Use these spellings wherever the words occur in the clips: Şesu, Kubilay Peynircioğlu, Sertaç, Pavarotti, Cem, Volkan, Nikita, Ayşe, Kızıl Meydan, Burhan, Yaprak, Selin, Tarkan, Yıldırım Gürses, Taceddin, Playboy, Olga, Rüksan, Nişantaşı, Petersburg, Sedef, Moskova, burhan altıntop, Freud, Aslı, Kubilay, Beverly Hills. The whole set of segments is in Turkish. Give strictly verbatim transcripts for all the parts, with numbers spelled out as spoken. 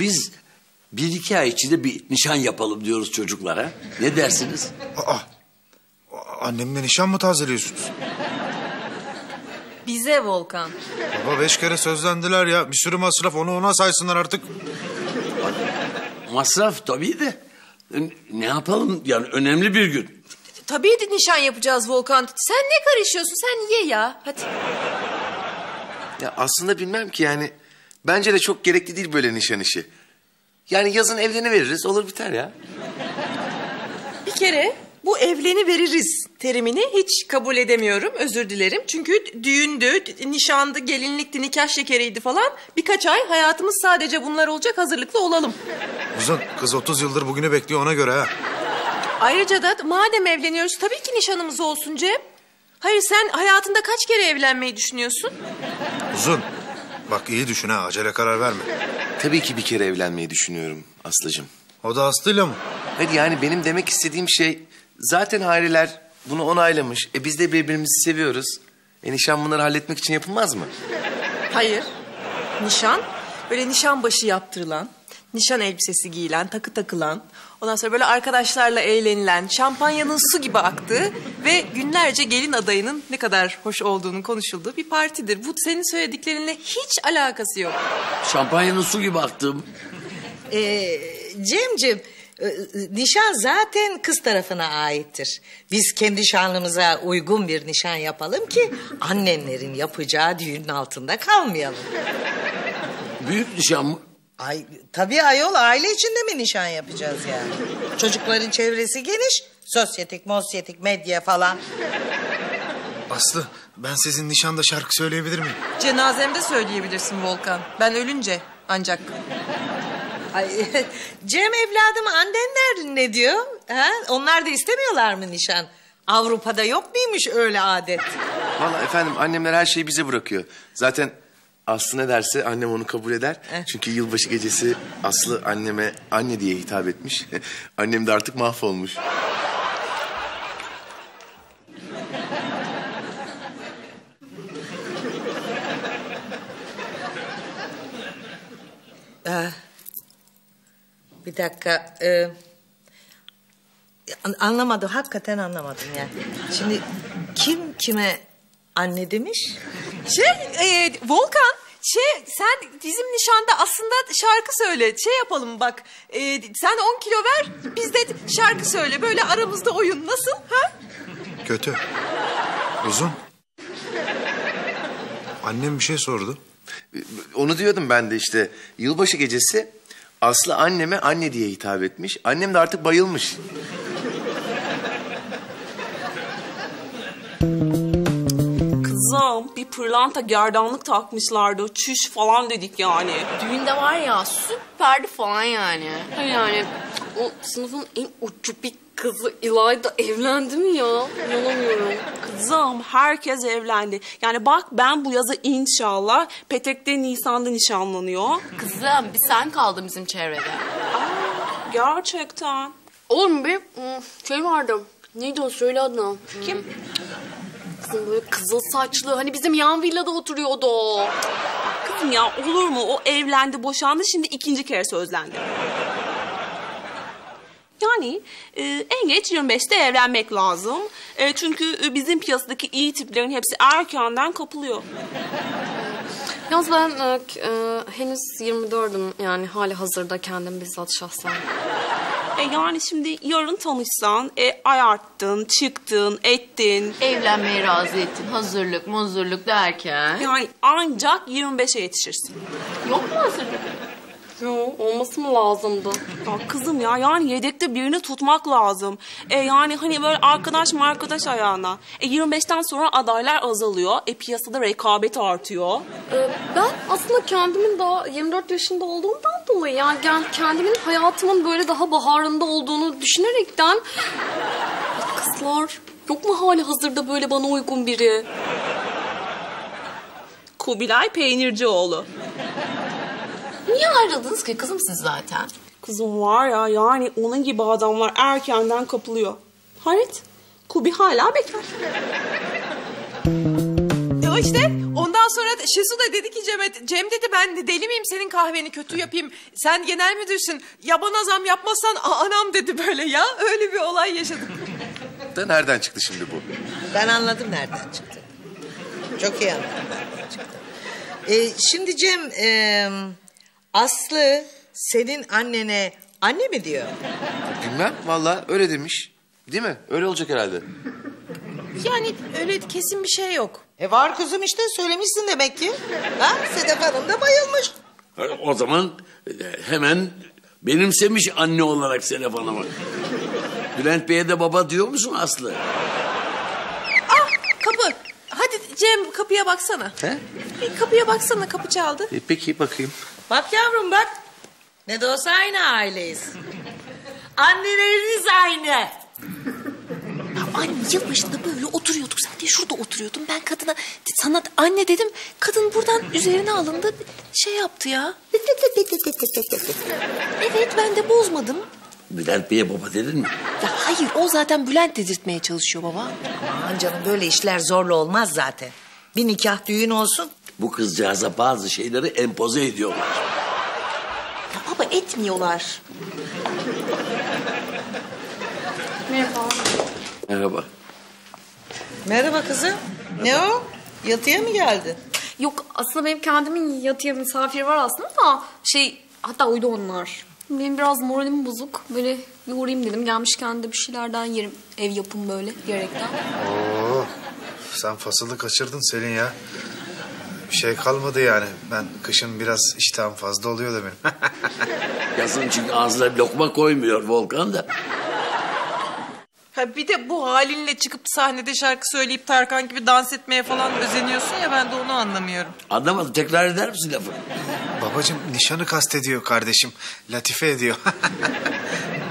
Biz bir iki ay içinde bir nişan yapalım diyoruz çocuklara. Ne dersiniz? Aa, annemle nişan mı tazeliyorsunuz? Bize Volkan. Baba beş kere sözlendiler ya. Bir sürü masraf, onu ona saysınlar artık. Masraf tabii de. Ne yapalım yani, önemli bir gün. Tabii de nişan yapacağız Volkan. Sen ne karışıyorsun, sen ye ya. Hadi. Ya aslında bilmem ki yani. Bence de çok gerekli değil böyle nişan işi. Yani yazın evleniveririz, olur biter ya. Bir kere bu evleniveririz terimini hiç kabul edemiyorum, özür dilerim. Çünkü düğündü, nişandı, gelinlikti, nikah şekeriydi falan. Birkaç ay hayatımız sadece bunlar olacak, hazırlıklı olalım. Uzun, kız otuz yıldır bugünü bekliyor ona göre ha. Ayrıca da madem evleniyoruz tabii ki nişanımız olsun Cem. Hayır, sen hayatında kaç kere evlenmeyi düşünüyorsun? Uzun, bak iyi düşün ha, acele karar verme. Tabii ki bir kere evlenmeyi düşünüyorum Aslı'cığım. O da Aslı'yla mı? Hayır yani benim demek istediğim şey... Zaten aileler bunu onaylamış. E biz de birbirimizi seviyoruz. E nişan bunları halletmek için yapılmaz mı? Hayır. Nişan, böyle nişan başı yaptırılan, nişan elbisesi giyilen, takı takılan... Ondan sonra böyle arkadaşlarla eğlenilen, şampanyanın su gibi aktığı... Ve günlerce gelin adayının ne kadar hoş olduğunu konuşulduğu bir partidir. Bu senin söylediklerinle hiç alakası yok. Şampanyanın su gibi aktığı mı? Ee, Cem'cim... Nişan zaten kız tarafına aittir. Biz kendi şanlımıza uygun bir nişan yapalım ki annenlerin yapacağı düğünün altında kalmayalım. Büyük nişan mı? Ay tabii ayol, aile içinde mi nişan yapacağız yani? Çocukların çevresi geniş, sosyetik, mosyetik, medya falan. Aslı, ben sizin nişanda şarkı söyleyebilir miyim? Cenazemde söyleyebilirsin Volkan. Ben ölünce ancak. Ay, Cem evladım, annenler ne diyor? Ha? Onlar da istemiyorlar mı nişan? Avrupa'da yok muymuş öyle adet? Vallahi efendim annemler her şeyi bize bırakıyor. Zaten Aslı ne derse annem onu kabul eder. Eh. Çünkü yılbaşı gecesi Aslı anneme anne diye hitap etmiş. Annem de artık mahvolmuş. Ah. Bir dakika, e, anlamadım, hakikaten anlamadım yani. Şimdi kim kime anne demiş? Şey, e, Volkan, şey, sen bizim nişanda aslında şarkı söyle, şey yapalım bak. E, sen on kilo ver, biz de şarkı söyle, böyle aramızda oyun, nasıl? Ha? Kötü, uzun. Annem bir şey sordu. Onu diyordum ben de işte, yılbaşı gecesi... Aslı anneme anne diye hitap etmiş. Annem de artık bayılmış. Kızım bir pırlanta gerdanlık takmışlardı. Çüş falan dedik yani. Düğünde var ya süperdi falan yani. Yani o sınıfın en ucubik kızı İlayda evlendi mi ya? İnanamıyorum. Kızım herkes evlendi. Yani bak ben bu yazı inşallah Petek'te Nisan'da nişanlanıyor. Kızım bir sen kaldın bizim çevrede. Aa, gerçekten. Olur mu be? Şey vardı. Neydi o? Söyle adını. Kim? Kızım böyle kızıl saçlı. Hani bizim yan villada oturuyordu o. Kızım ya olur mu? O evlendi, boşandı. Şimdi ikinci kere sözlendi. Yani e, en geç yirmi beşte evlenmek lazım. E, çünkü bizim piyasadaki iyi tiplerin hepsi erkenden kapılıyor. Yalnız ben e, e, henüz yirmi dördüm yani hali hazırda kendim bizzat şahsen. E, yani şimdi yarın tanışsan, e, ayarttın, çıktın, ettin. Evlenmeye razı ettin, hazırlık, muzurluk derken. Yani ancak yirmi beşe yetişirsin. Yok mu hazırlık? Yo, olması mı lazımdı? Ya kızım ya yani yedekte birini tutmak lazım. E yani hani böyle arkadaş mı arkadaş ayağına. E yirmi beşten sonra adaylar azalıyor. E piyasada rekabet artıyor. Ee, ben aslında kendimin daha yirmi dört yaşında olduğumdan dolayı yani kendimin hayatımın böyle daha baharında olduğunu düşünerekten... Kızlar yok mu hali hazırda böyle bana uygun biri? Kubilay Peynircioğlu. Niye ayrıldınız ki kızım siz zaten? Kızım var ya yani onun gibi adamlar erkenden kapılıyor. Hayret, Kubi hala bekler. E işte ondan sonra Şesu da dedi ki Cem'e, Cem dedi ben deli miyim senin kahveni kötü yapayım, sen genel müdürsün ya bana zam yapmazsan anam dedi böyle ya, öyle bir olay yaşadık. Da nereden çıktı şimdi bu? Ben anladım nereden çıktı. Çok iyi anladım nereden çıktı. Ee, şimdi Cem, e, Aslı senin annene anne mi diyor? Bilmem vallahi öyle demiş. Değil mi? Öyle olacak herhalde. Yani öyle kesin bir şey yok. E var kızım işte, söylemişsin demek ki. Ha? Sedef Hanım da bayılmış. O zaman hemen benimsemiş anne olarak Sedef Hanım'ı. Bülent Bey'e de baba diyor musun Aslı? Ah kapı. Hadi Cem kapıya baksana. He? Bir kapıya baksana, kapı çaldı. E, peki bakayım. Bak yavrum bak. Ne de olsa aynı aileyiz. Anneleriniz aynı. Anne yılbaşında böyle oturuyorduk. Sen de şurada oturuyordun. Ben kadına sana anne dedim. Kadın buradan üzerine alındı. Şey yaptı ya. Evet ben de bozmadım. Bülent Bey'e baba dedin mi? Ya hayır o zaten Bülent dedirtmeye çalışıyor baba. Aman canım böyle işler zorla olmaz zaten. Bir nikah düğün olsun. Bu kızcağıza bazı şeyleri empoze ediyorlar. Ya baba etmiyorlar. Merhaba. Merhaba. Merhaba kızım. Ne o? Yatıya mı geldin? Yok aslında benim kendimin yatıya misafiri var aslında da şey hatta uydu onlar. Benim biraz moralim bozuk. Böyle bir uğrayayım dedim. Gelmişken de bir şeylerden yerim. Ev yapım böyle gerekten. Oo, sen fasılı kaçırdın Selin ya. Bir şey kalmadı yani. Ben kışın biraz iştahım fazla oluyor da benim. Yazın çünkü ağzına lokma koymuyor Volkan da. Ha bir de bu halinle çıkıp sahnede şarkı söyleyip Tarkan gibi dans etmeye falan özeniyorsun ya, ben de onu anlamıyorum. Anlamadım, tekrar eder misin lafı? Babacığım nişanı kastediyor kardeşim. Latife ediyor.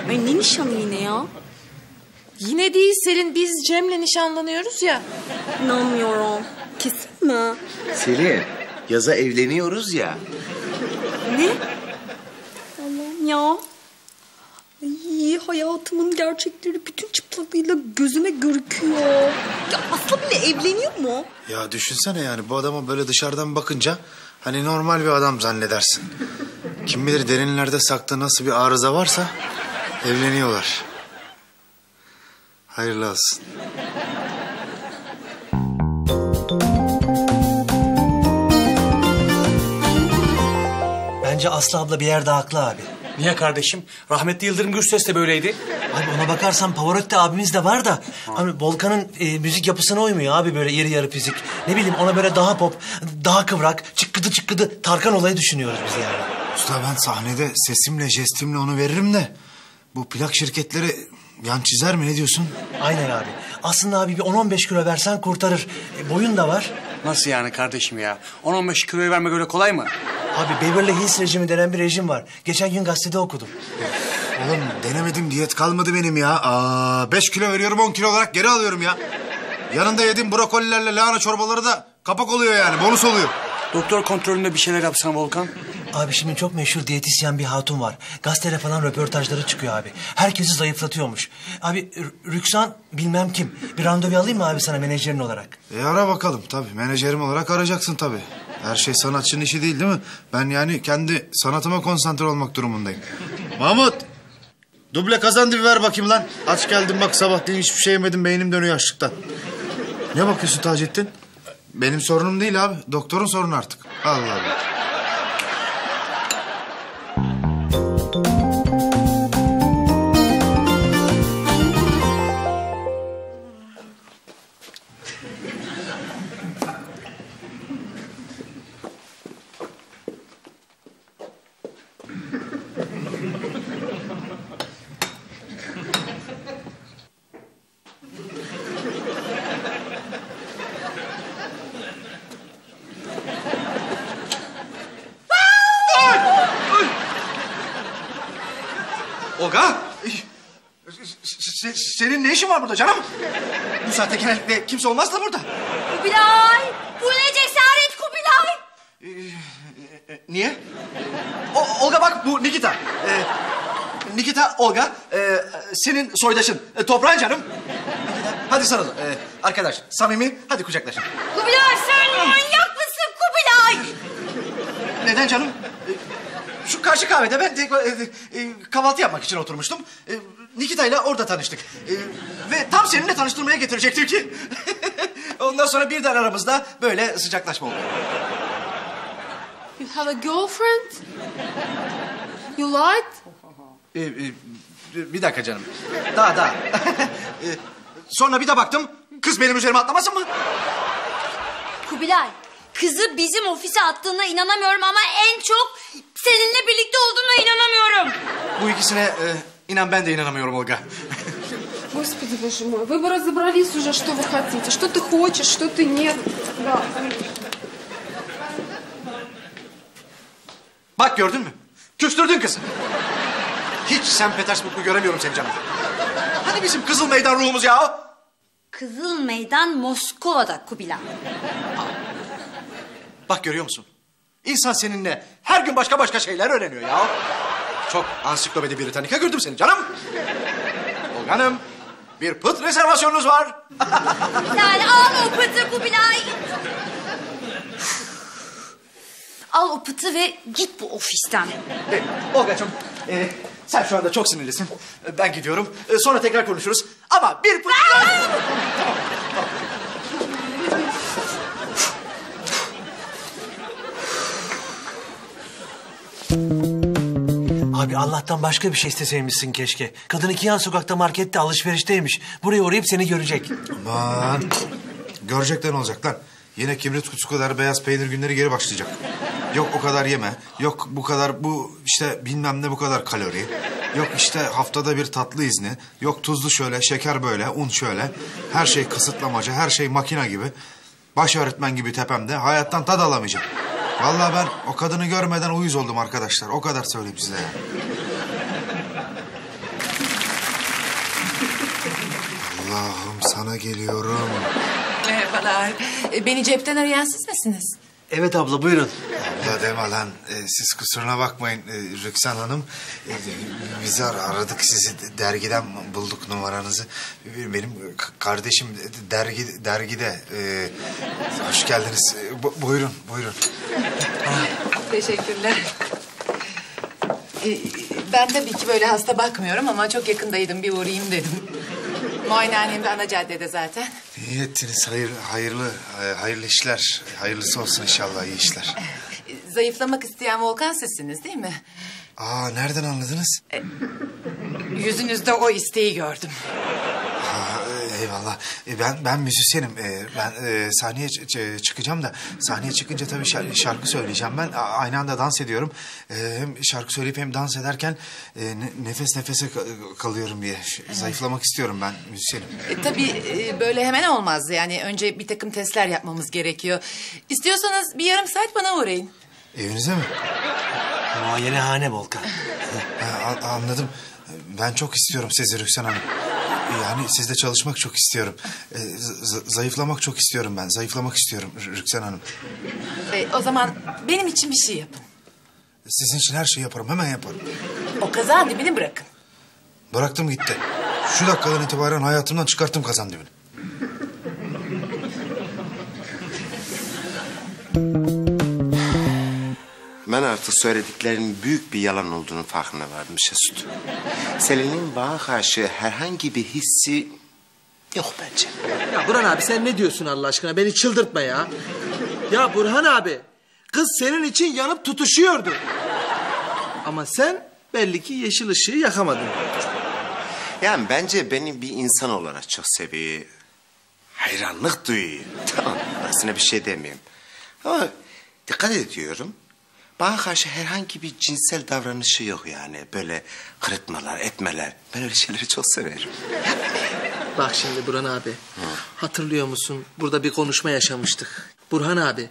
Ay ne nişanı yine ya? Yine değil Selin, biz Cem'le nişanlanıyoruz ya. İnanmıyorum. Kesin mi? Selin yaza evleniyoruz ya. Ne? Allah'ım ya. Ay, hayatımın gerçekleri bütün çıplaklığıyla gözüme görüküyor. Ya Aslı bile evleniyor mu? Ya düşünsene yani bu adama böyle dışarıdan bakınca hani normal bir adam zannedersin. Kim bilir derinlerde saklı nasıl bir arıza varsa evleniyorlar. Hayırlı olsun. Bence Aslı abla bir yerde haklı abi. Niye kardeşim? Rahmetli Yıldırım Gürses de böyleydi. Abi ona bakarsan Pavarotti abimiz de var da... Hani Volkan'ın e, müzik yapısına uymuyor abi böyle yarı yarı fizik. Ne bileyim ona böyle daha pop, daha kıvrak, çıkkıdı çıkkıdı Tarkan olayı düşünüyoruz biz yani. Usta ben sahnede sesimle, jestimle onu veririm de... Bu plak şirketleri yan çizer mi, ne diyorsun? Aynen abi. Aslında abi bir on on beş kilo versen kurtarır. E, boyun da var. Nasıl yani kardeşim ya? on on beş kiloyu vermek öyle kolay mı? Abi Beverly Hills rejimi denen bir rejim var. Geçen gün gazetede okudum. Oğlum denemedim, diyet kalmadı benim ya. Aa, beş kilo veriyorum, on kilo olarak geri alıyorum ya. Yanında yediğim brokolilerle lahana çorbaları da kapak oluyor yani, bonus oluyor. Doktor kontrolünde bir şeyler yapsam Volkan. Abi şimdi çok meşhur diyetisyen bir hatun var. Gazetede falan röportajları çıkıyor abi. Herkesi zayıflatıyormuş. Abi Rüksan bilmem kim. Bir randevu alayım mı abi sana menajerin olarak? E ara bakalım tabii. Menajerim olarak arayacaksın tabii. Her şey sanatçının işi değil değil mi? Ben yani kendi sanatıma konsantre olmak durumundayım. Mahmut! Duble kazandı bir ver bakayım lan. Aç geldim bak sabahleyin hiçbir şey yemedim. Beynim dönüyor açlıktan. Ne bakıyorsun Taceddin? Benim sorunum değil abi. Doktorun sorunu artık. Allah Allah. Olga, senin ne işin var burada canım? Bu saatte genellikle kimse olmaz da burada. Kubilay, bu ne cesaret Kubilay? Ee, niye? O, Olga bak bu Nikita. Ee, Nikita, Olga, e, senin soydaşın, e, toprağın canım. Nikita, hadi sarılın. Ee, arkadaş, samimi, hadi kucaklaşın. Kubilay sen manyak mısın Kubilay? Neden canım? Şu karşı kahvede ben de, e, e, kahvaltı yapmak için oturmuştum. E, Nikita'yla orada tanıştık. E, ve tam seninle tanıştırmaya getirecektim ki... ondan sonra birden aramızda böyle sıcaklaşma oldu. You have a girlfriend? You lied? E, e, bir dakika canım. Daha daha. e, sonra bir de baktım, kız benim üzerime atlamasın mı? Kubilay, kızı bizim ofise attığına inanamıyorum ama en çok seninle birlikte olduğuna inanamıyorum. Bu ikisine e, inan ben de inanamıyorum Olga. Господи, боже мой, вы бы разобрались уже, что вы хотите, что ты хочешь, что ты нет. Bak gördün mü? Küstürdün kızı. Hiç sen Petersburg'u göremiyorum seni canım. Hani bizim Kızıl Meydan ruhumuz ya? Kızıl Meydan Moskova'da Kubilay. Bak görüyor musun? İnsan seninle her gün başka başka şeyler öğreniyor ya. Çok ansiklopedi Britanika gördüm seni canım. Volkan'ım, bir pıt rezervasyonunuz var. Yani al o pıtı Kubilay. Al o pıtı ve git bu ofisten. E, Olga'cığım, e, sen şu anda çok sinirlisin. E, ben gidiyorum. E, sonra tekrar konuşuruz. Ama bir pıtı... Abi Allah'tan başka bir şey isteseymişsin keşke. Kadın iki yan sokakta markette alışverişteymiş. Buraya uğrayıp seni görecek. Aman. Görecekler ne olacak lan? Yine kibrit kutusu kadar beyaz peynir günleri geri başlayacak. Yok o kadar yeme. Yok bu kadar bu işte bilmem ne bu kadar kalori. Yok işte haftada bir tatlı izni. Yok tuzlu şöyle, şeker böyle, un şöyle. Her şey kısıtlamaca, her şey makina gibi. Baş öğretmen gibi tepemde hayattan tad alamayacağım. Vallahi ben o kadını görmeden uyuz oldum arkadaşlar. O kadar söyleyeyim size ya. Allah'ım sana geliyorum. Merhabalar. Beni cepten arayan siz misiniz? Evet abla buyurun. Abla deme lan. Ee, siz kusuruna bakmayın ee, Rüksan Hanım. Ee, bizi aradık sizi dergiden bulduk numaranızı. Benim kardeşim dergi dergide. Ee, hoş geldiniz. Bu, buyurun buyurun. Teşekkürler. Ee, ben tabii ki böyle hasta bakmıyorum ama çok yakındaydım bir uğrayayım dedim. Muayenehanem de ana caddede zaten. İyi ettiniz. Hayır, hayırlı, hayırlı işler. Hayırlısı olsun inşallah, iyi işler. Zayıflamak isteyen Volkan sizsiniz değil mi? Aa, nereden anladınız? E, yüzünüzde o isteği gördüm. Aa, eyvallah. E, ben ben müzisyenim. E, ben e, sahneye çıkacağım da... sahneye çıkınca tabii şarkı, şarkı söyleyeceğim ben. A, aynı anda dans ediyorum. E, hem şarkı söyleyip hem dans ederken... E, nefes nefese kalıyorum diye. Zayıflamak istiyorum ben müzisyenim. E, tabii e, böyle hemen olmaz. Yani önce bir takım testler yapmamız gerekiyor. İstiyorsanız bir yarım saat bana uğrayın. Evinize mi? Muayenehane Volkan. Ha, a, anladım. Ben çok istiyorum sizi Rüksan Hanım. Yani sizde çalışmak çok istiyorum. Ee, zayıflamak çok istiyorum ben. Zayıflamak istiyorum Rüksan Hanım. E, o zaman benim için bir şey yapın. Sizin için her şeyi yaparım. Hemen yaparım. O kazan dibini bırakın. Bıraktım gitti. Şu dakikadan itibaren hayatımdan çıkarttım kazan dibini. Ben artık söylediklerimin büyük bir yalan olduğunu farkına vardım Şesu. Selin'in bana karşı herhangi bir hissi yok bence. Ya Burhan abi sen ne diyorsun Allah aşkına? Beni çıldırtma ya. Ya Burhan abi, kız senin için yanıp tutuşuyordu. Ama sen belli ki yeşil ışığı yakamadın. Yani bence beni bir insan olarak çok seviyor. Hayranlık duyuyor. Tamam, aslında bir şey demeyeyim. Ama dikkat ediyorum. Bana karşı herhangi bir cinsel davranışı yok yani. Böyle kırıtmalar, etmeler. Ben öyle şeyleri çok severim. Bak şimdi Burhan abi. Hı. Hatırlıyor musun? Burada bir konuşma yaşamıştık. Burhan abi,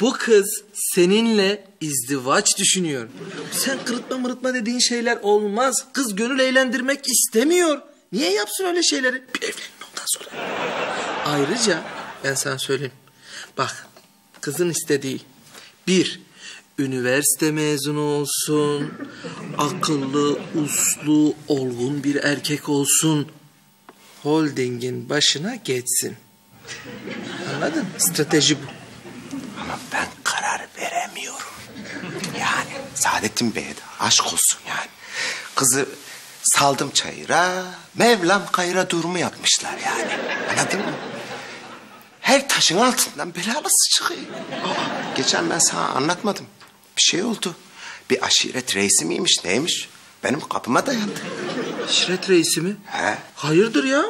bu kız seninle izdivaç düşünüyor. Sen kırıtma mırıtma dediğin şeyler olmaz. Kız gönül eğlendirmek istemiyor. Niye yapsın öyle şeyleri? Bir evlenin ondan sonra. Ayrıca ben sana söyleyeyim. Bak, kızın istediği bir... üniversite mezunu olsun, akıllı, uslu, olgun bir erkek olsun. Holdingin başına geçsin. Anladın? Strateji bu. Ama ben karar veremiyorum. Saadettin Bey'e de aşk olsun yani. Kızı saldım çayıra, Mevlam kayıra durumu yapmışlar yani. Anladın mı? Her taşın altından belalısı çıkıyor. Aa, geçen ben sana anlatmadım. Bir şey oldu. Bir aşiret reisi miymiş, neymiş? Benim kapıma dayandı. Aşiret reisi mi? He. Hayırdır ya?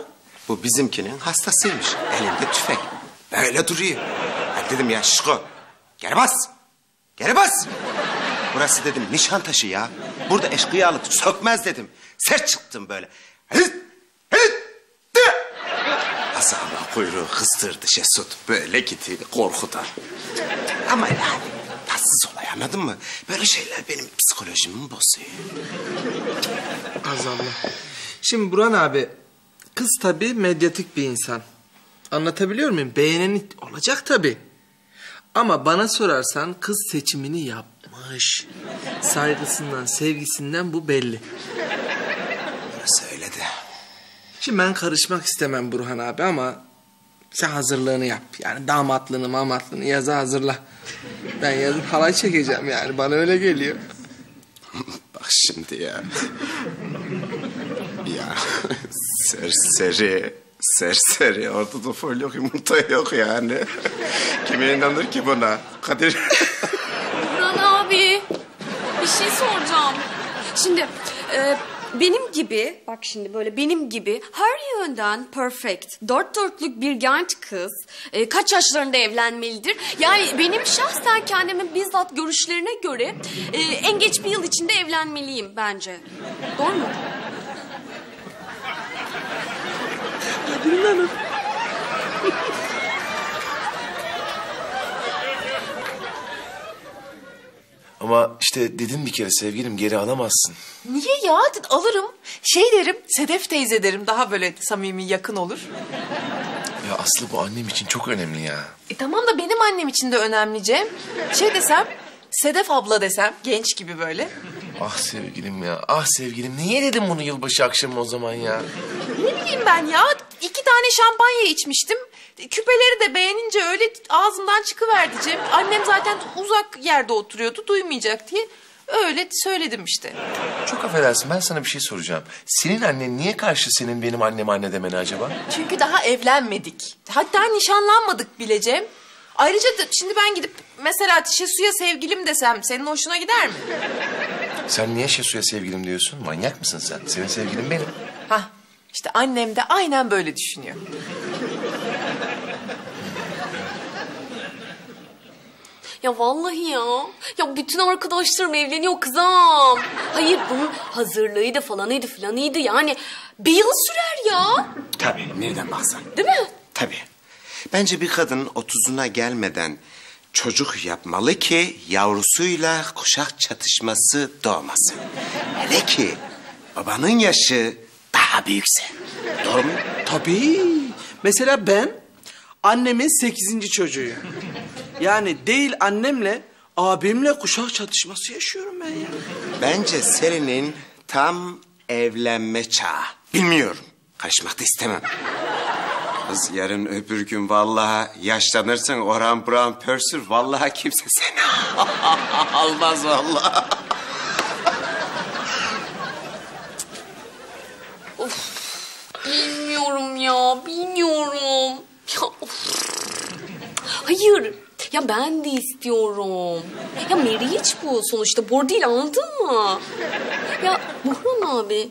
Bu bizimkinin hastasıymış. Elinde tüfek. Böyle duruyor. Ben dedim ya şişko, geri bas. Geri bas. Burası dedim Nişantaşı ya. Burada eşkıyalık sökmez dedim. Sert çıktım böyle. Hıt, hıt, dı. Asama kuyruğu kıstırdı Şesu. Böyle gitti korkudan. Ama yani tatsız olay anladın mı? Böyle şeyler benim psikolojimi bozuyor. Azallah. Şimdi Burhan abi, kız tabii medyatik bir insan. Anlatabiliyor muyum? Beğeneni olacak tabii. Ama bana sorarsan kız seçimini yapmış. Saygısından, sevgisinden bu belli. Orası öyle de. Şimdi ben karışmak istemem Burhan abi ama sen hazırlığını yap. Yani damatlığını, mamatlığını yaza hazırla. Ben yazın halay çekeceğim yani. Bana öyle geliyor. Bak şimdi ya. Ya serseri. Serseri, ortada fol yok, yumurta yok yani. Kime inanır ki buna? Kadir... Burhan abi, bir şey soracağım. Şimdi, e, benim gibi, bak şimdi böyle benim gibi her yönden perfect, dört dörtlük bir genç kız, e, kaç yaşlarında evlenmelidir? Yani benim şahsen kendimin bizzat görüşlerine göre e, en geç bir yıl içinde evlenmeliyim bence. Doğru mu? Bilmem. Ama işte dedim bir kere sevgilim, geri alamazsın. Niye ya? Alırım. Şey derim, Sedef teyze derim. Daha böyle samimi, yakın olur. Ya Aslı, bu annem için çok önemli ya. E tamam da benim annem için de önemli Cem. Şey desem, Sedef abla desem, genç gibi böyle. Ah sevgilim ya, ah sevgilim. Niye dedim bunu yılbaşı akşamı o zaman ya? Ne bileyim ben ya, iki tane şampanya içmiştim. Küpeleri de beğenince öyle ağzımdan çıkıverdi Cem. Annem zaten uzak yerde oturuyordu, duymayacak diye. Öyle söyledim işte. Çok affedersin, ben sana bir şey soracağım. Senin annen niye karşı senin benim annem anne demeni acaba? Çünkü daha evlenmedik. Hatta nişanlanmadık bile Cem. Ayrıca da şimdi ben gidip mesela Şesu'ya sevgilim desem senin hoşuna gider mi? Sen niye Şesu'ya sevgilim diyorsun? Manyak mısın sen? Senin sevgilin benim. Hah. İşte annem de aynen böyle düşünüyor. Ya vallahi ya. Ya bütün arkadaşlarım evleniyor kızım. Hayır bunun hazırlığıydı falanıydı filanıydı yani. Bir yıl sürer ya. Tabii nereden baksan. Değil mi? Tabii. Bence bir kadının otuzuna gelmeden çocuk yapmalı ki yavrusuyla kuşak çatışması doğmasın. Hele ki babanın yaşı daha büyükse. Doğru mu? Tabii. Mesela ben annemin sekizinci çocuğuyum. Yani değil annemle, abimle kuşak çatışması yaşıyorum ben ya. Bence Selin'in tam evlenme çağı. Bilmiyorum. Karışmak da istemem. Kız yarın öbür gün vallahi yaşlanırsan Orhan Burhan pörsür. Vallahi kimse seni almaz vallahi. Bilmiyorum ya, bilmiyorum. Ya, of. Hayır, ya ben de istiyorum. Ya meriç bu sonuçta, bor değil anladın mı? Ya Burhan abi,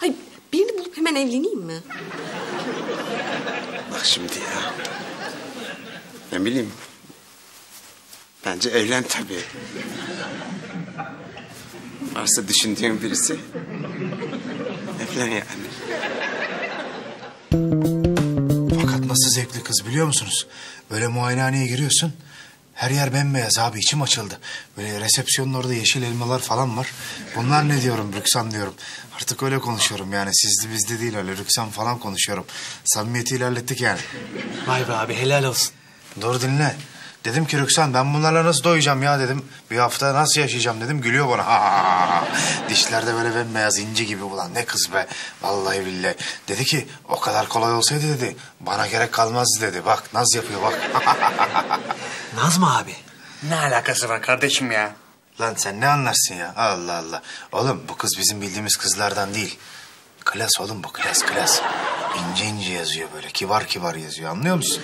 hayır, birini bulup hemen evleneyim mi? Bak şimdi ya, ne bileyim, bence evlen tabii. Varsa düşündüğün birisi, evlen yani. Fakat nasıl zevkli kız biliyor musunuz? Böyle muayenehaneye giriyorsun, her yer bembeyaz abi, içim açıldı. Böyle resepsiyonun orada yeşil elmalar falan var. Bunlar ne diyorum, Rüksan diyorum. Artık öyle konuşuyorum yani, sizde bizde değil öyle Rüksan falan konuşuyorum. Samimiyeti ilerlettik yani. Vay be abi, helal olsun. Doğru dinle. Dedim ki Rüksan, ben bunlarla nasıl doyacağım ya dedim. Bir hafta nasıl yaşayacağım dedim, gülüyor bana. Dişlerde böyle bembeyaz inci gibi, ulan ne kız be. Vallahi billahi. Dedi ki o kadar kolay olsaydı dedi, bana gerek kalmazdı dedi. Bak Naz yapıyor bak. Naz mı abi? Ne alakası var kardeşim ya? Lan sen ne anlarsın ya? Allah Allah. Oğlum bu kız bizim bildiğimiz kızlardan değil. Klas oğlum bu, klas klas. İnce ince yazıyor böyle, kibar kibar yazıyor, anlıyor musun?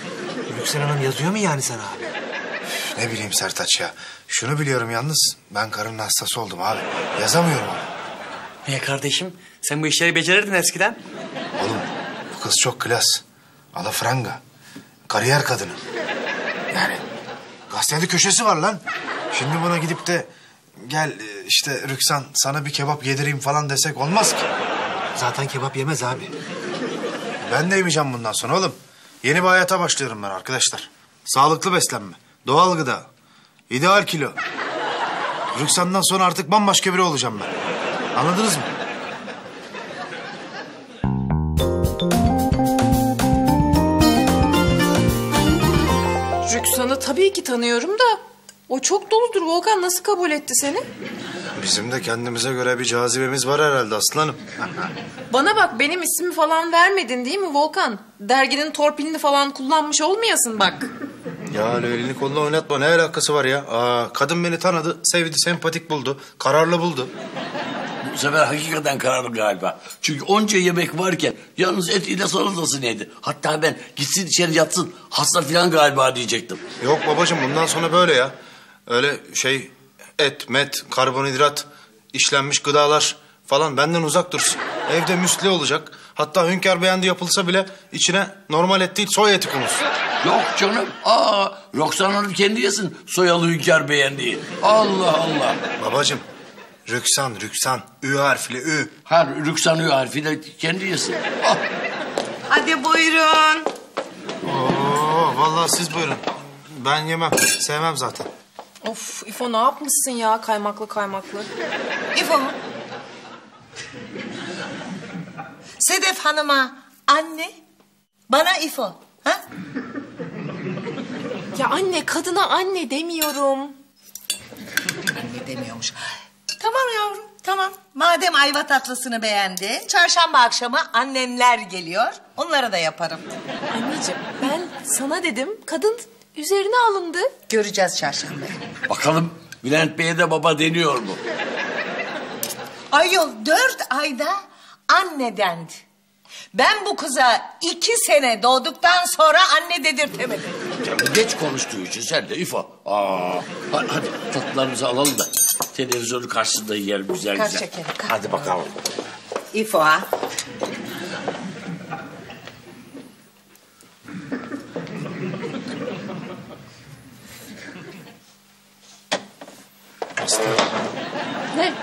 Rüksan Hanım yazıyor mu yani sana abi? Üf, ne bileyim Sertaç ya. Şunu biliyorum yalnız, ben karının hastası oldum abi. Yazamıyorum abi. Ya kardeşim, sen bu işleri becerirdin eskiden. Oğlum bu kız çok klas. Alafranga. Kariyer kadını. Yani gazetede köşesi var lan. Şimdi buna gidip de gel işte Rüksan sana bir kebap yedireyim falan desek olmaz ki. Zaten kebap yemez abi. Ben de yemeyeceğim bundan sonra oğlum. Yeni bir hayata başlıyorum ben arkadaşlar. Sağlıklı beslenme, doğal gıda, ideal kilo. Rüksan'dan sonra artık bambaşka biri olacağım ben. Anladınız mı? Rüksan'ı tabii ki tanıyorum da o çok doludur. Volkan nasıl kabul etti seni? Bizim de kendimize göre bir cazibemiz var herhalde aslanım. Bana bak, benim ismi falan vermedin değil mi Volkan? Derginin torpilini falan kullanmış olmayasın bak. Ya elini kolunu oynatma, ne alakası var ya? Aa, kadın beni tanıdı, sevdi, sempatik buldu, kararlı buldu. Bu sefer hakikaten kararlı galiba. Çünkü onca yemek varken yalnız etiyle salatası neydi? Hatta ben gitsin içeri yatsın, hasta falan galiba diyecektim. Yok babacığım, bundan sonra böyle ya. Öyle şey... Et, met, karbonhidrat, işlenmiş gıdalar falan benden uzak dursun. Evde müsli olacak. Hatta hünkâr beğendi yapılsa bile içine normal et değil soy eti konulsun. Yok canım. Aa, Rüksan Hanım kendi yesin soyalı hünkâr beğendiği. Allah Allah. Babacığım, Rüksan, Rüksan. Ü harfli, Ü. Ha, Rüksan Ü harfiyle kendi yesin. Ah. Hadi buyurun. Oo, vallahi siz buyurun. Ben yemem, sevmem zaten. Of İfo, ne yapmışsın ya kaymaklı kaymaklı. İfo mu? Sedef Hanım'a anne, bana İfo. Ha? Ya anne, kadına anne demiyorum. Anne demiyormuş. Tamam yavrum, tamam. Madem ayva tatlısını beğendi, çarşamba akşamı annenler geliyor. Onlara da yaparım. Anneciğim, ben sana dedim, kadın... Üzerine alındı. Göreceğiz çarşamba. Bakalım Bülent Bey'e de baba deniyor mu? Ayol dört ayda anne dendi. Ben bu kıza iki sene doğduktan sonra anne dedirtemedim. Ya, geç konuştuğu için sen de İfa. Aa, hadi tatlılarımızı alalım da televizyonun karşısında yiyelim güzel güzel. Kar şekerim, kar. Hadi bakalım. İfa. Ha? Aslı. Ne?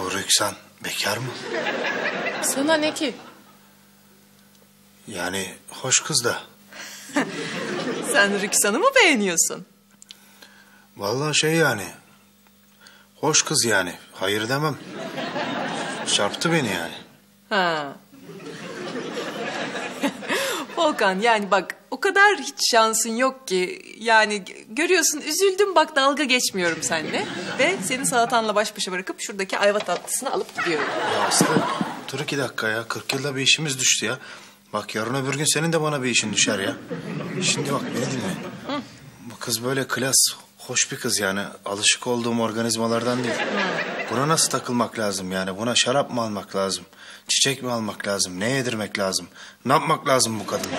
Bu Rüksan bekar mı? Sana ne ki? Yani hoş kız da. Sen Rüksan'ı mı beğeniyorsun? Vallahi şey yani. Hoş kız yani. Hayır demem. Çarptı beni yani. Ha. Volkan yani bak, o kadar hiç şansın yok ki. Yani görüyorsun, üzüldüm bak, dalga geçmiyorum seninle. Ve seni salatanla baş başa bırakıp şuradaki ayva tatlısını alıp gidiyorum. Ya Aslı dur iki dakika ya, kırk yılda bir işimiz düştü ya. Bak yarın öbür gün senin de bana bir işin düşer ya. Şimdi bak beni dinle. Hı. Bu kız böyle klas, hoş bir kız yani. Alışık olduğum organizmalardan değil. Hı. Buna nasıl takılmak lazım yani? Buna şarap mı almak lazım? Çiçek mi almak lazım? Ne yedirmek lazım? Ne yapmak lazım bu kadına?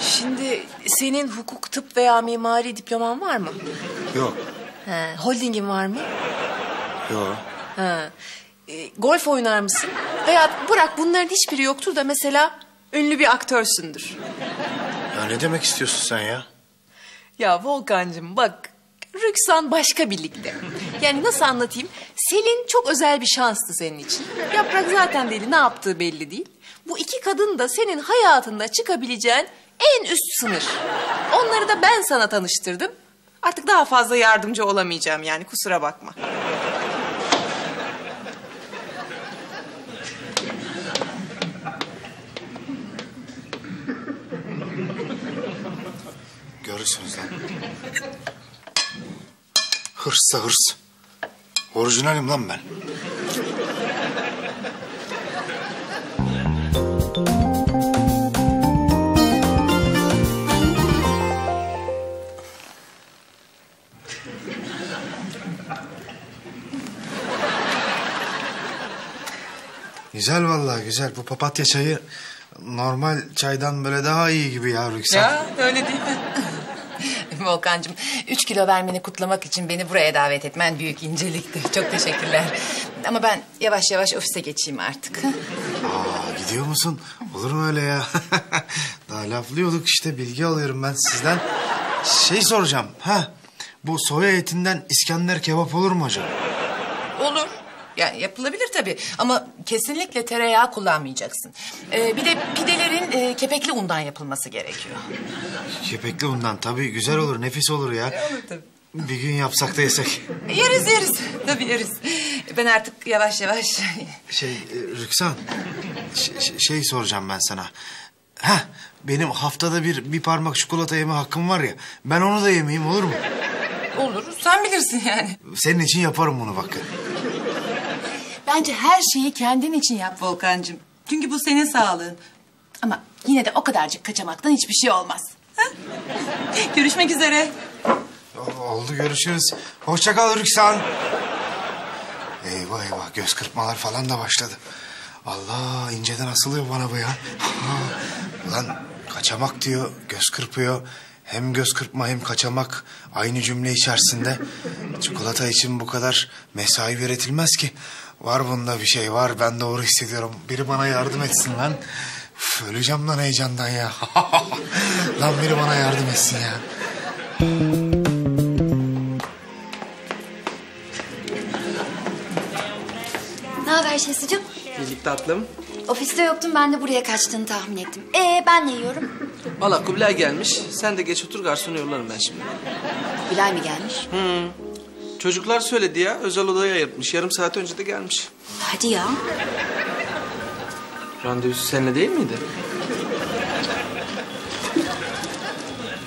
Şimdi senin hukuk, tıp veya mimari diploman var mı? Yok. He, holdingin var mı? Yok. He. E, golf oynar mısın? Veya bırak bunların hiçbiri yoktur da mesela ünlü bir aktörsündür. Ya ne demek istiyorsun sen ya? Ya Volkancığım bak, Rüksan başka birlikte. Yani nasıl anlatayım? Selin çok özel bir şanstı senin için. Yaprak zaten deli, ne yaptığı belli değil. Bu iki kadın da senin hayatında çıkabileceğin en üst sınır. Onları da ben sana tanıştırdım. Artık daha fazla yardımcı olamayacağım yani, kusura bakma. Görürsünüz lan. Hırsa hırs. Orijinalim lan ben. Güzel vallahi güzel. Bu papatya çayı normal çaydan böyle daha iyi gibi ya Rüksan. Ya öyle değil mi? Volkancığım, üç kilo vermeni kutlamak için beni buraya davet etmen büyük incelikti. Çok teşekkürler. Ama ben yavaş yavaş ofise geçeyim artık. Aa, gidiyor musun? Olur mu öyle ya? Daha laflıyorduk işte, bilgi alıyorum ben sizden. Şey soracağım, ha? Bu soya etinden İskender kebap olur mu hocam? Olur. Yani yapılabilir tabii ama kesinlikle tereyağı kullanmayacaksın. Ee, bir de pidelerin e, kepekli undan yapılması gerekiyor. Kepekli undan tabii güzel olur, nefis olur ya. E, olur tabii. Bir gün yapsak da yesek. Yeriz yeriz, tabii yeriz. Ben artık yavaş yavaş... Şey Rüksan, şey soracağım ben sana. Heh, benim haftada bir bir parmak çikolata yeme hakkım var ya... ...ben onu da yemeyeyim, olur mu? Olur, sen bilirsin yani. Senin için yaparım bunu bak. Bence her şeyi kendin için yap Volkancığım. Çünkü bu senin sağlığın. Ama yine de o kadarcık kaçamaktan hiçbir şey olmaz. Ha? Görüşmek üzere. Oldu, görüşürüz. Hoşça kal Rüksan. Eyvah eyvah, göz kırpmalar falan da başladı. Allah, inceden asılıyor bana bu ya. Ulan kaçamak diyor, göz kırpıyor. Hem göz kırpma hem kaçamak aynı cümle içerisinde. Çikolata için bu kadar mesai üretilmez ki. Var bunda bir şey var, ben doğru hissediyorum. Biri bana yardım etsin lan. Üf, öleceğim lan heyecandan ya. Lan biri bana yardım etsin ya. Ne haber Şesu'cum? İyilik tatlım. Ofiste yoktun, ben de buraya kaçtığını tahmin ettim. Ee ben ne yiyorum? Valla Kubilay gelmiş, sen de geç otur, garsonu yollarım ben şimdi. Kubilay mı gelmiş? Hı. Çocuklar söyledi ya, özel odaya ayırtmış. Yarım saat önce de gelmiş. Hadi ya. Randevusu seninle değil miydi?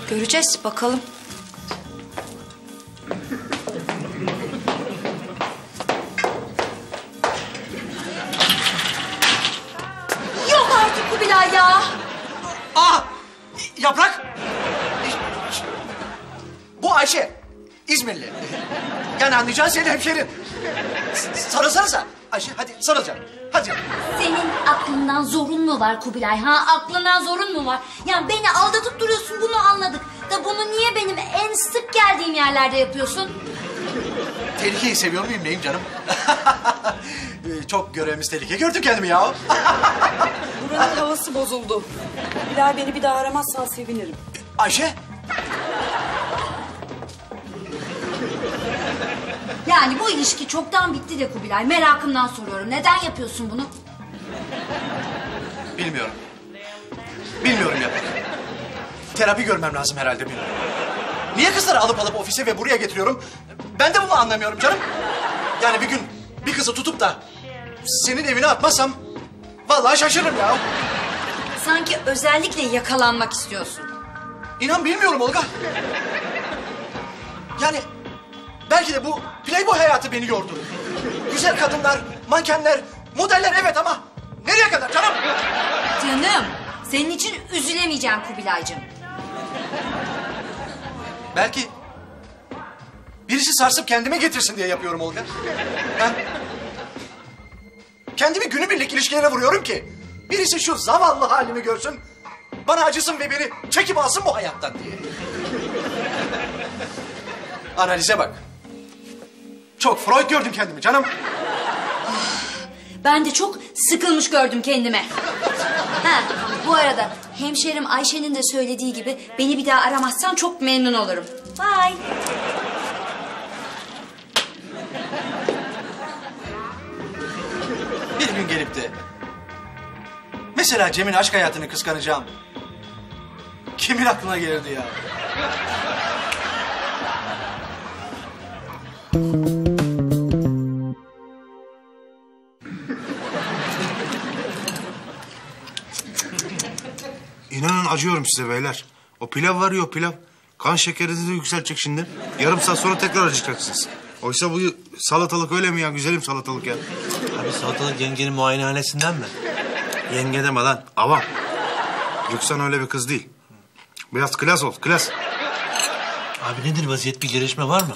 Göreceğiz bakalım. Yok artık Kubilay ya. Aa! Yaprak! Bu Ayşe. İzmirli. Yani anlayacağın senin hemşerin. Sarılsanıza. Ayşe hadi sarılacaksın. Hadi. Senin aklından zorun mu var Kubilay? Ha, aklından zorun mu var? Yani beni aldatıp duruyorsun, bunu anladık. Da bunu niye benim en sık geldiğim yerlerde yapıyorsun? Tehlikeyi seviyor muyum neyim canım? Çok görevimiz tehlike. Gördüm kendimi ya. Buranın havası bozuldu. Kubilay beni bir daha aramazsan sevinirim. Ayşe. Yani bu ilişki çoktan bitti de Kubilay. Merakımdan soruyorum. Neden yapıyorsun bunu? Bilmiyorum. Bilmiyorum Yaprak. Terapi görmem lazım herhalde benim. Niye kızları alıp alıp ofise ve buraya getiriyorum? Ben de bunu anlamıyorum canım. Yani bir gün bir kızı tutup da senin evine atmazsam vallahi şaşırırım ya. Sanki özellikle yakalanmak istiyorsun. İnan bilmiyorum Olga. Yani... Belki de bu Playboy hayatı beni yordu. Güzel kadınlar, mankenler, modeller evet ama nereye kadar canım? Canım, senin için üzülemeyeceğim Kubilaycığım. Belki birisi sarsıp kendime getirsin diye yapıyorum Olga. Ben kendimi günübirlik ilişkilere vuruyorum ki birisi şu zavallı halimi görsün, bana acısın ve beni çekip alsın bu hayattan diye. Analize bak. Çok Freud gördüm kendimi canım. Ben de çok sıkılmış gördüm kendime. Ha, bu arada hemşerim Ayşe'nin de söylediği gibi beni bir daha aramazsan çok memnun olurum. Bye. Bir gün gelip de mesela Cem'in aşk hayatını kıskanacağım. Kimin aklına gelirdi ya? İnanın acıyorum size beyler. O pilav var ya, o pilav. Kan şekerinizi yükseltecek şimdi. Yarım saat sonra tekrar acıkacaksınız. Oysa bu salatalık öyle mi ya? Güzelim salatalık ya. Abi salatalık yengenin muayenehanesinden mi? Yenge deme lan. Avam. Rüksan öyle bir kız değil. Biraz klas ol. Klas. Abi nedir vaziyet? Bir gelişme var mı?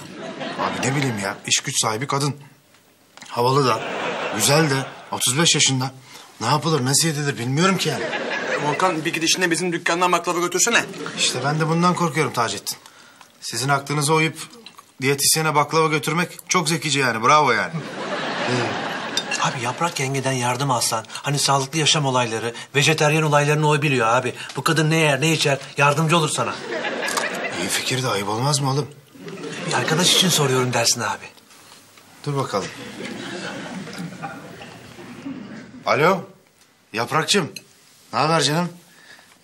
Abi Ne bileyim ya, iş güç sahibi kadın. Havalı da, güzel de, otuz beş yaşında. Ne yapılır, nasıl yedilir bilmiyorum ki yani. Volkan, bir gidişinde bizim dükkandan baklava götürsene. İşte ben de bundan korkuyorum Taceddin. Sizin aklınıza uyup diyetisyene baklava götürmek çok zekice yani, bravo yani. Ee, abi Yaprak yengeden yardım alsan, hani sağlıklı yaşam olayları, vejeteryan olaylarını o biliyor abi. Bu kadın ne yer, ne içer, yardımcı olur sana. İyi fikir de ayıp olmaz mı oğlum? Bir arkadaş için soruyorum dersin abi. Dur bakalım. Alo, Yaprakçığım. Ne haber canım?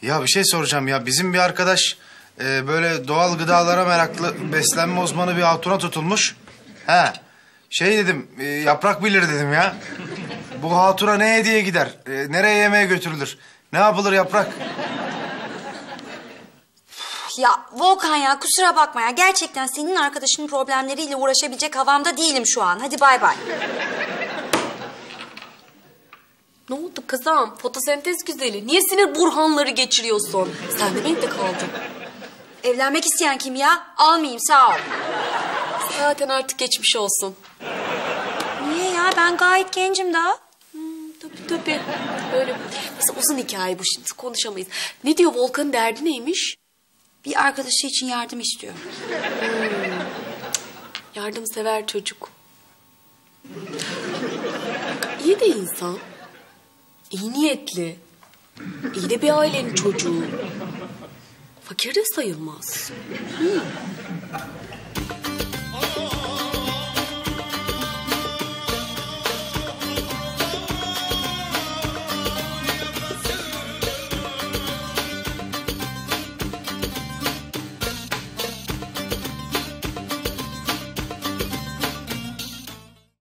Ya bir şey soracağım ya. Bizim bir arkadaş e, böyle doğal gıdalara meraklı beslenme uzmanı bir hatuna tutulmuş. He, şey dedim, e, Yaprak bilir dedim ya. Bu hatuna ne hediye gider? E, nereye yemeğe götürülür? Ne yapılır Yaprak? Ya Volkan ya, kusura bakma ya. Gerçekten senin arkadaşının problemleriyle uğraşabilecek havamda değilim şu an. Hadi bay bay. Ne oldu kızım? Fotosentez güzeli. Niye sinir burhanları geçiriyorsun? Sen de benim de kaldın. Evlenmek isteyen kim ya? Almayayım, sağ ol. Zaten artık geçmiş olsun. Niye ya? Ben gayet gencim daha. Hmm, tabii tabii. Öyle. Mesela uzun hikaye bu, şimdi konuşamayız. Ne diyor, Volkan'ın derdi neymiş? Bir arkadaşı için yardım istiyor. Hmm. Yardımsever çocuk. İyi de insan. İyi niyetli. İyi de bir ailenin çocuğu. Fakir de sayılmaz. Hmm.